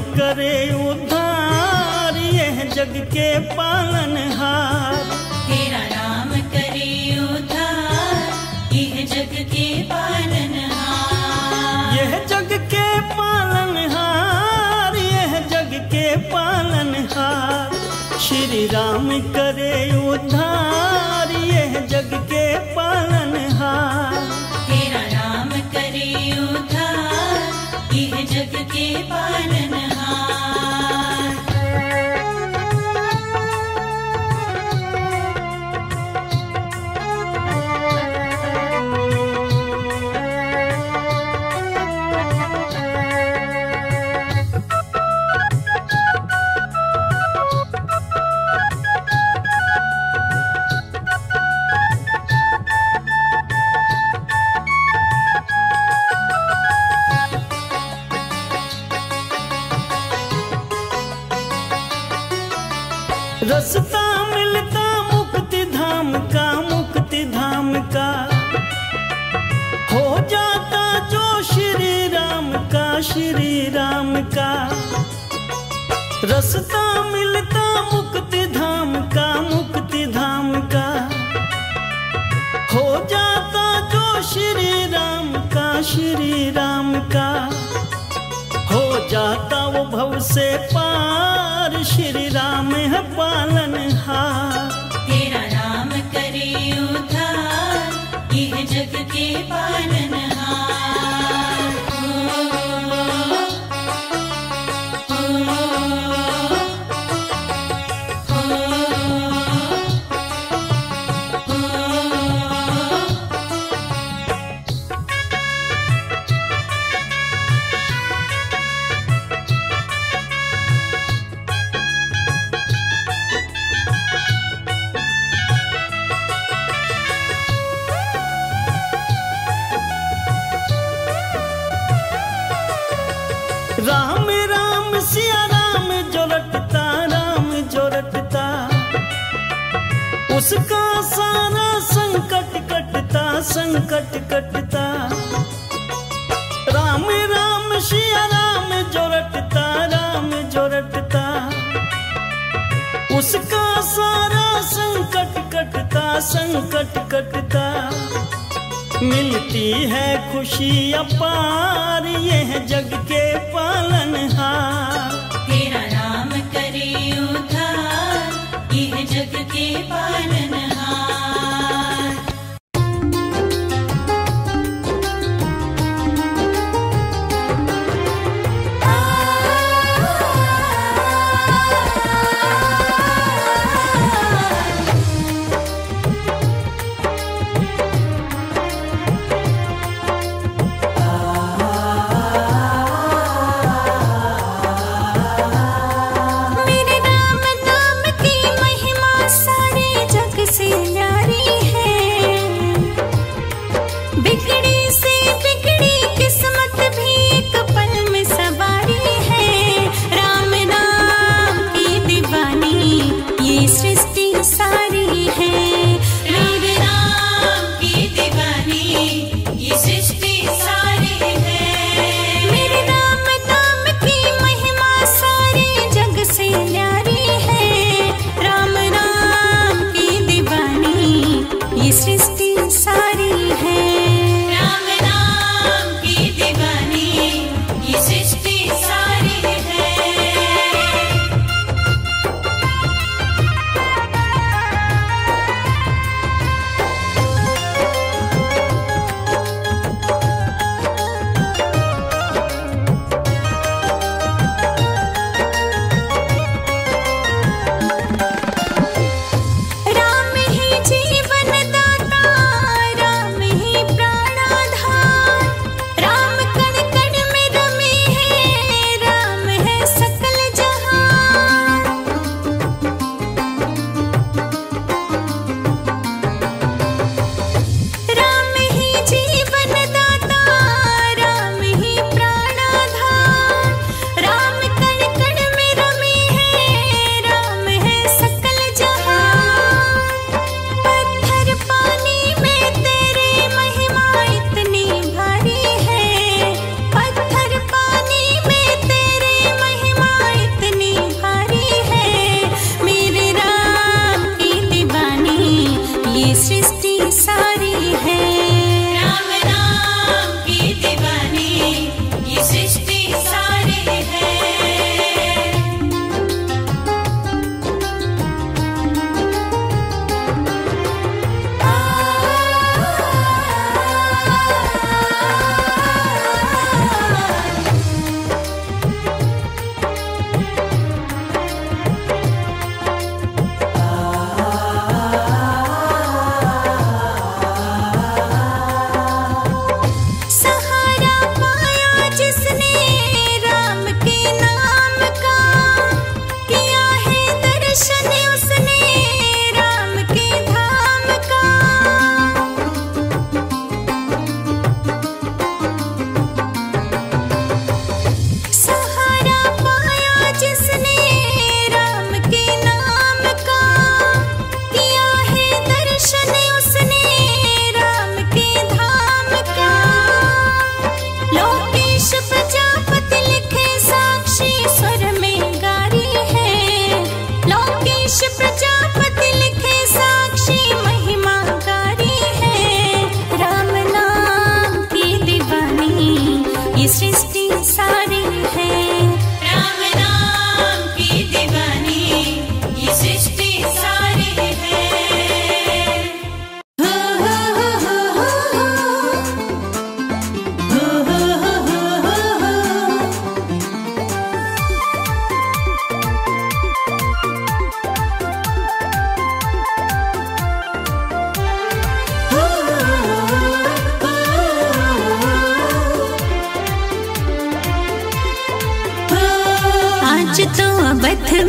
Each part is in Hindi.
करे उद्धार यह जग के पालनहार। तेरा नाम करे उद्धार यह जग के पालनहार, यह जग के पालनहार, यह जग के पालनहार। श्री राम करे उद्धार यह जग के पालनहार। तेरा नाम करे उद्धार यह जग के पालनहार। रास्ता मिलता मुक्ति धाम का, मुक्ति धाम का हो जाता जो श्री राम का, श्री राम का। रास्ता मिलता मुक्ति धाम का, मुक्ति धाम का हो जाता जो श्री राम का, श्री राम का। हो जाता वो भव से पार श्री राम है पालनहार। तेरा नाम करे उद्धार यह जग के पालनहार। राम राम सिया राम जो रटता, राम जो रटता उसका सारा संकट कटता, संकट कटता। राम राम सिया राम जो रटता, राम जो रटता उसका सारा संकट कटता, संकट कटता। मिलती है खुशी अपार यह जग के पालनहार। तेरा नाम करे उद्धार यह जग के पालनहार। से न्यारी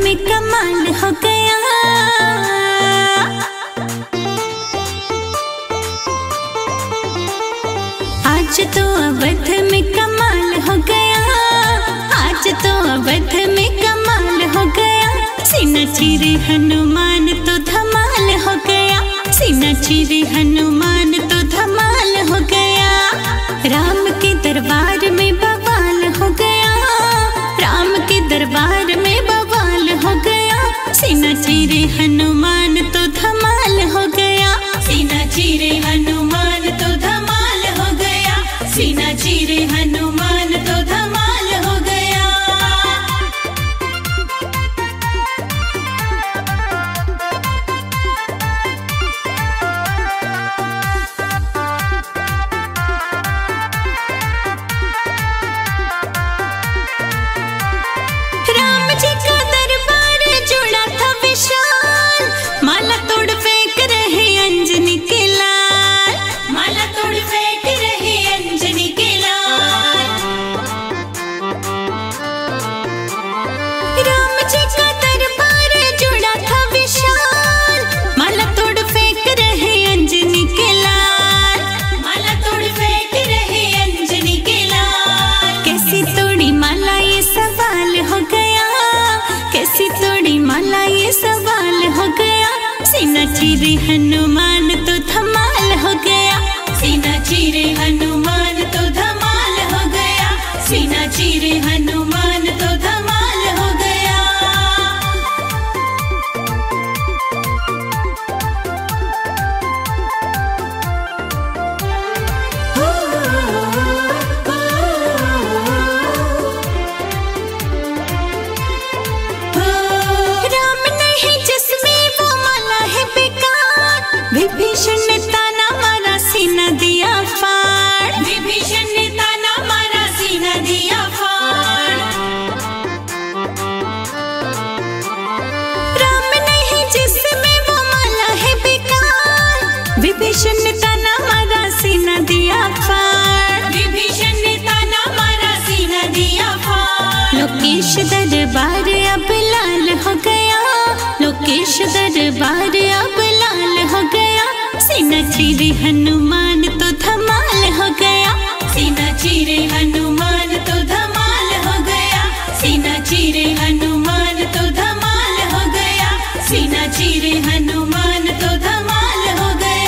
में कमाल हो गया। आज तो अवध में कमाल हो गया। आज तो अवध में कमाल हो गया। सीना चीरे हनुमान तो धमाल हो गया। सीना चीरे हनुमान तो धमाल हो गया। राम के दरबार में बवाल हो गया। राम के दरबार में बवाल हो गया। सीना चीरे हनुमान तो धमाल हो गया। सीना चीरे हनुमान तो धमाल हो गया। सीना चीरे हनुमान तो धमाल हो गया। सीना चीरे हनुमान तो धमाल हो गया। सीना चीरे हनुमान तो धमाल हो गया। सीना चीरे हनुमान तो धमाल हो गया। विभीषण ने ताना मारा सीना दिया फाड़। विभीषण ने ताना मारा सीना दिया फाड़। राम नहीं जिसमें वो माला है बेकार। विभीषण ने ताना मारा सीना दिया फाड़। विभीषण ने ताना मारा सीना दिया फाड़। लोकेश दरबार अब लाल हो गया। लोकेश दरबार अब लाल हो गया। सीना चीरे हनुमान तो धमाल हो गया। सीना चीरे हनुमान तो धमाल हो गया। सीना चीरे हनुमान तो धमाल हो गया। सीना चीरे हनुमान तो धमाल हो गया।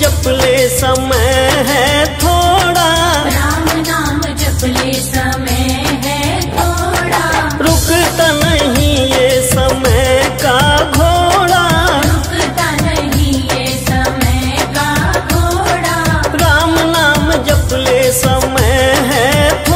जप ले समय है थोड़ा। राम नाम जप ले समय है थोड़ा। रुकता नहीं ये समय का घोड़ा। रुकता नहीं ये समय का घोड़ा। राम नाम जप ले समय है थोड़ा।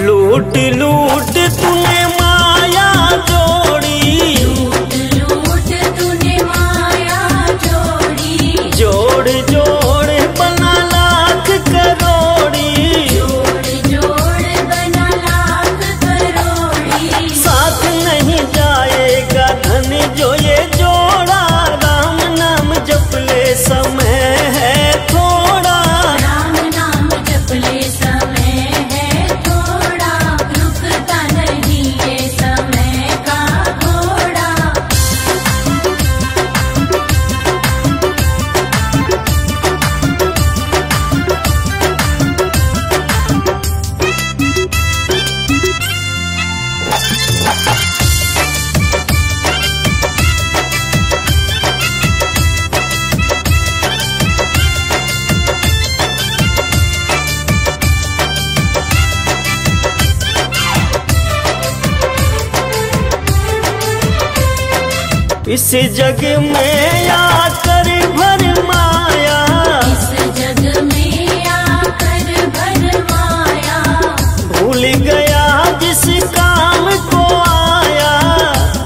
लूट लूट तूने माया जोड़ी। लूट लूट तूने माया जोड़ी। जोड़ जोड़ बना लाख करोड़ी। जोड़ जोड़ बना लाख करोड़ी। साथ नहीं जाएगा धन जो ये जोड़ा। राम नाम जप ले समय है थोड़ा। राम नाम जप ले समय है थोड़ा। इस जग में आकर भर माया, इस जग में आकर भर माया, भूल गया जिस काम को आया,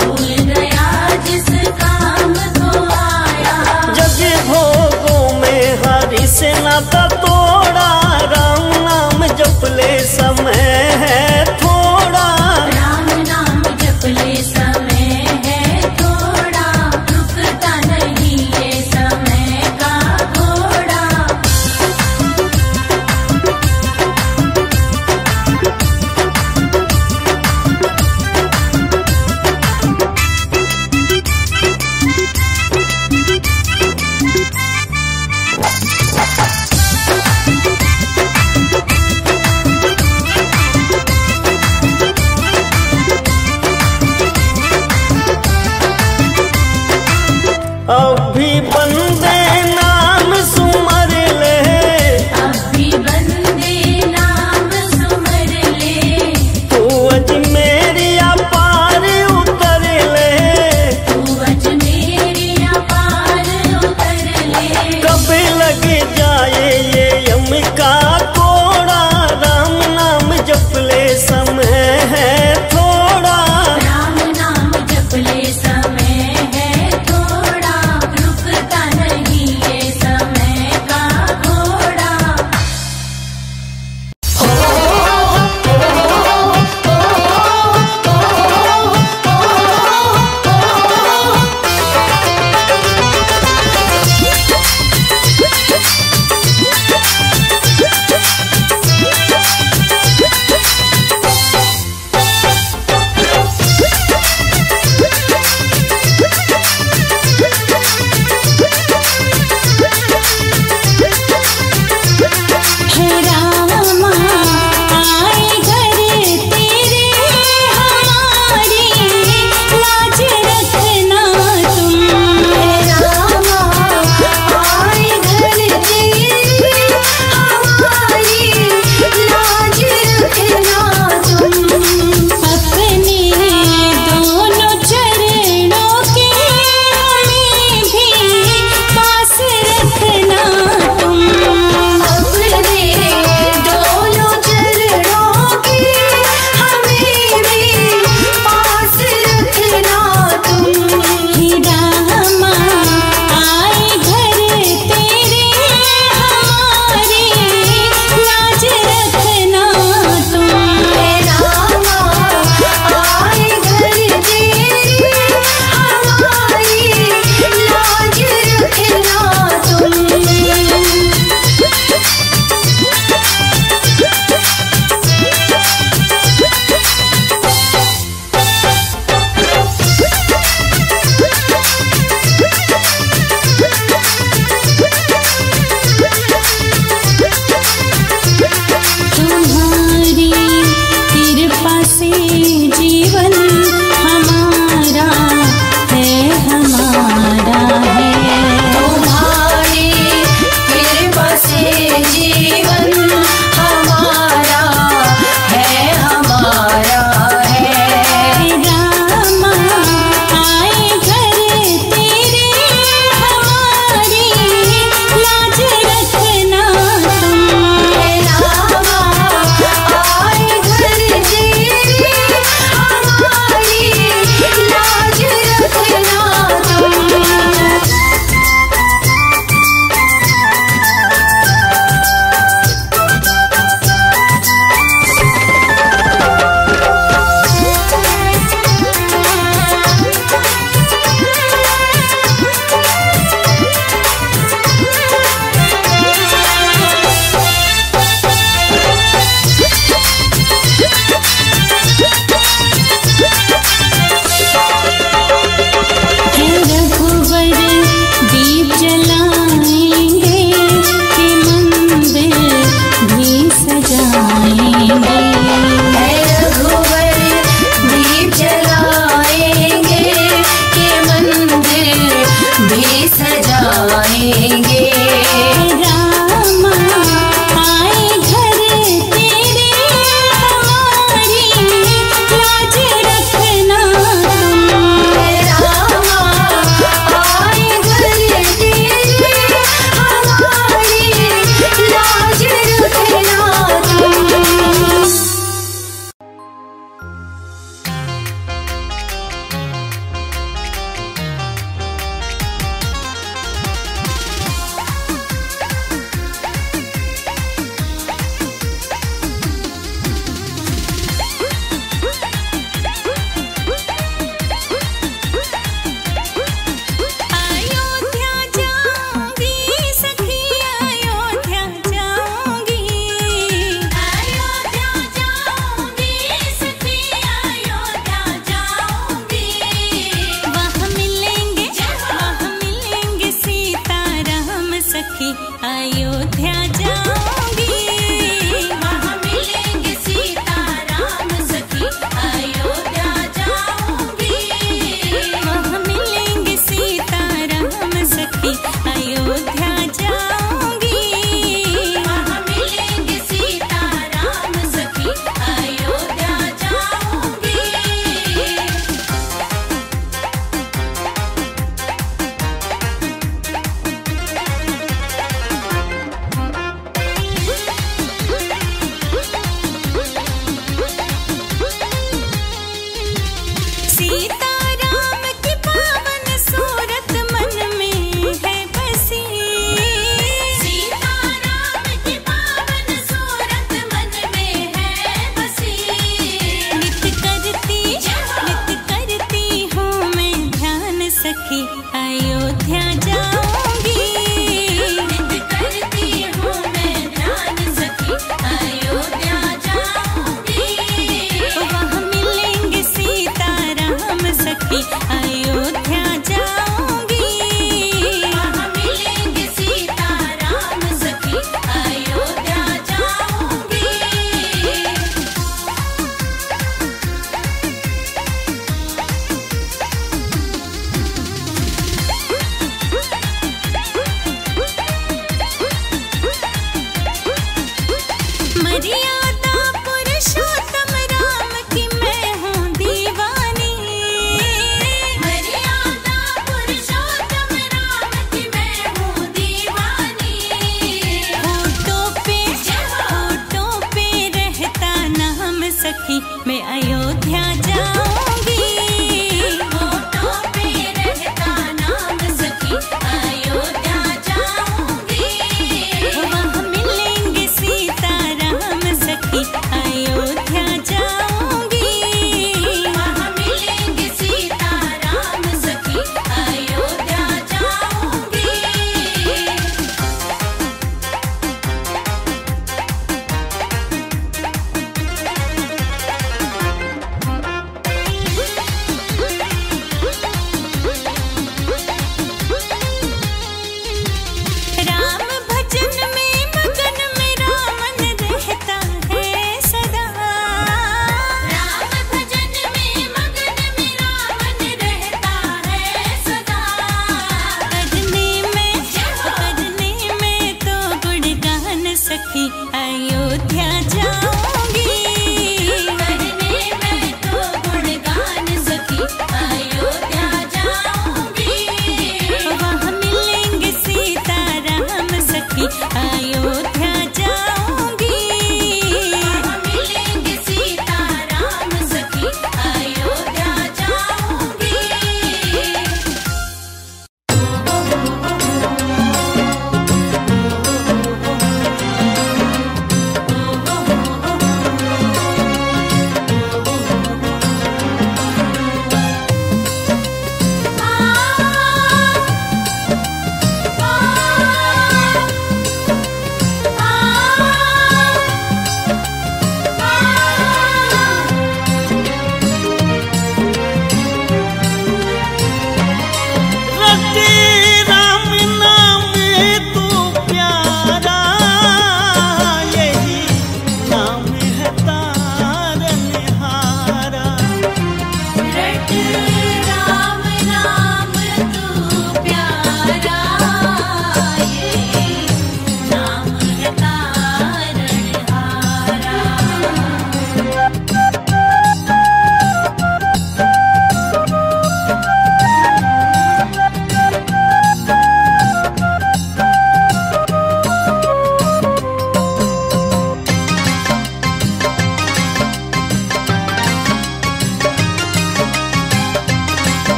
भूल गया जिस काम को आया। जग भोगों में हरि से नाता तोड़ा, राम नाम जप ले समय है थोड़ा, राम नाम जप ले समय है थोड़ा।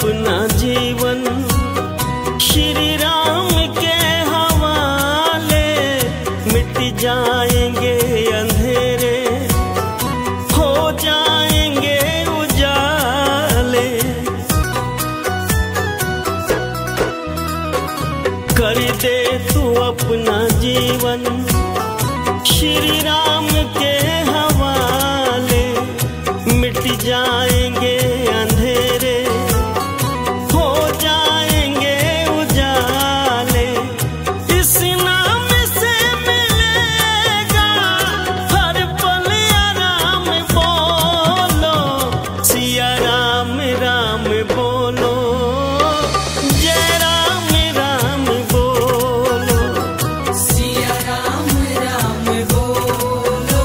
अपना जीवन श्री राम के हवाले, मिट जाएंगे अंधेरे, हो जाएंगे उजाले। कर दे तू अपना जीवन श्री राम के हवाले, मिट जाएंगे अंधेरे, हो जाएंगे उजाले। इस नाम से मिलेगा हर पल आराम, बोलो सिया राम राम बोलो, जय राम राम बोलो, सिया राम राम बोलो,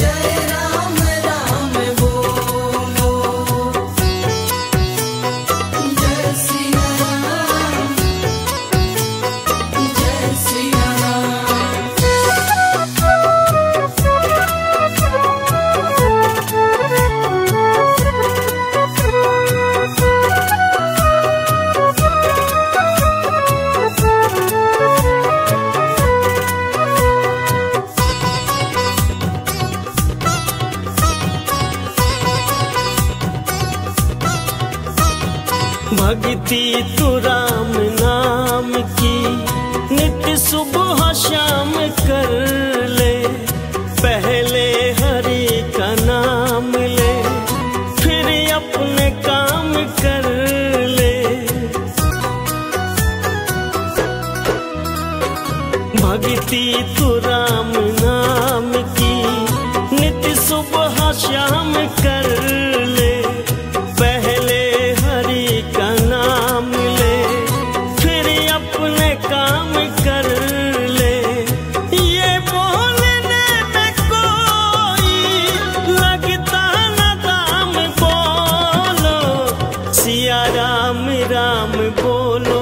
जय राम राम बोलो, जय सिया राम, जय सिया राम। भक्ति तू राम नाम की नित्य सुबह शाम कर ले, पहले हरि का नाम ले, फिर अपने काम कर ले। भक्ति तू राम नाम की नित्य सुबह शाम कर ले, राम राम बोलो।